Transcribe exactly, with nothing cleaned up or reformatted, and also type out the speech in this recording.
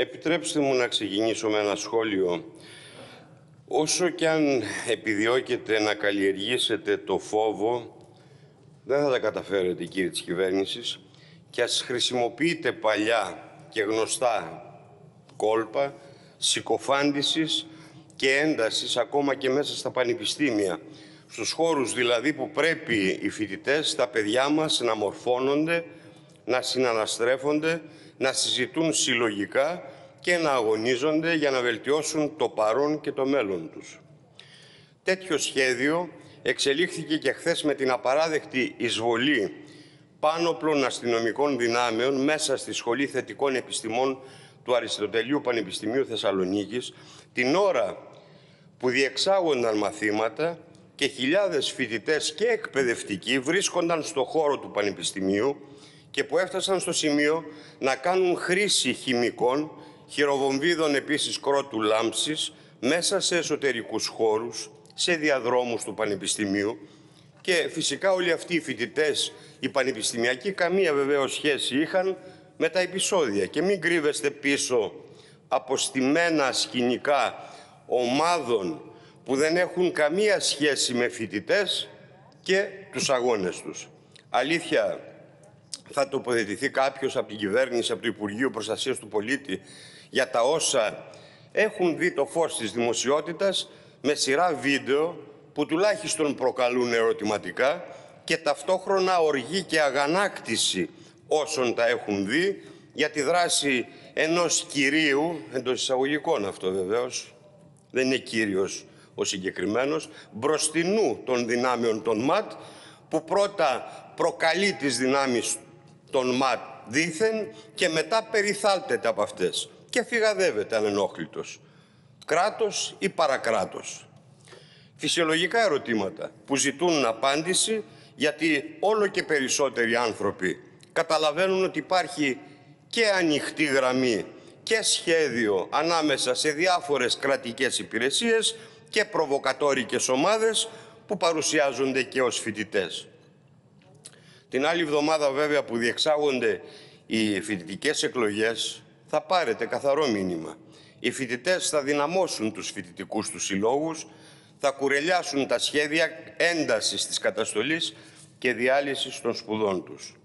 Επιτρέψτε μου να ξεκινήσω με ένα σχόλιο. Όσο κι αν επιδιώκετε να καλλιεργήσετε το φόβο, δεν θα τα καταφέρετε, κύριοι της κυβέρνησης, και ας χρησιμοποιείτε παλιά και γνωστά κόλπα συκοφάντησης και έντασης ακόμα και μέσα στα πανεπιστήμια. Στους χώρους δηλαδή που πρέπει οι φοιτητές, τα παιδιά μας να μορφώνονται, να συναναστρέφονται, να συζητούν συλλογικά και να αγωνίζονται για να βελτιώσουν το παρόν και το μέλλον τους. Τέτοιο σχέδιο εξελίχθηκε και χθες με την απαράδεκτη εισβολή πάνωπλων αστυνομικών δυνάμεων μέσα στη Σχολή Θετικών Επιστημών του Αριστοτελείου Πανεπιστημίου Θεσσαλονίκης, την ώρα που διεξάγονταν μαθήματα και χιλιάδες φοιτητές και εκπαιδευτικοί βρίσκονταν στο χώρο του Πανεπιστημίου και που έφτασαν στο σημείο να κάνουν χρήση χημικών, χειροβομβίδων επίσης κρότου λάμψης, μέσα σε εσωτερικούς χώρους, σε διαδρόμους του Πανεπιστημίου. Και φυσικά όλοι αυτοί οι φοιτητές, οι πανεπιστημιακοί, καμία βεβαίως σχέση είχαν με τα επεισόδια. Και μην κρύβεστε πίσω από στημένα σκηνικά ομάδων που δεν έχουν καμία σχέση με φοιτητές και τους αγώνες τους. Αλήθεια, θα τοποθετηθεί κάποιος από την κυβέρνηση, από το Υπουργείο Προστασίας του Πολίτη, για τα όσα έχουν δει το φως της δημοσιότητας με σειρά βίντεο που τουλάχιστον προκαλούν ερωτηματικά και ταυτόχρονα οργή και αγανάκτηση όσων τα έχουν δει για τη δράση ενός κυρίου, εντός εισαγωγικών αυτό βεβαίως, δεν είναι κύριος ο συγκεκριμένος, μπροστινού των δυνάμεων των ΜΑΤ, που πρώτα προκαλεί τις δυνάμεις των ΜΑΤ δήθεν και μετά περιθάλπτεται από αυτές και φυγαδεύεται ανενόχλητος. Κράτος ή παρακράτος? Φυσιολογικά ερωτήματα που ζητούν απάντηση, γιατί όλο και περισσότεροι άνθρωποι καταλαβαίνουν ότι υπάρχει και ανοιχτή γραμμή και σχέδιο ανάμεσα σε διάφορες κρατικές υπηρεσίες και προβοκατόρικες ομάδες που παρουσιάζονται και ως φοιτητές. Την άλλη εβδομάδα βέβαια που διεξάγονται οι φοιτητικές εκλογές θα πάρετε καθαρό μήνυμα. Οι φοιτητές θα δυναμώσουν τους φοιτητικούς τους συλλόγους, θα κουρελιάσουν τα σχέδια έντασης της καταστολής και διάλυσης των σπουδών τους.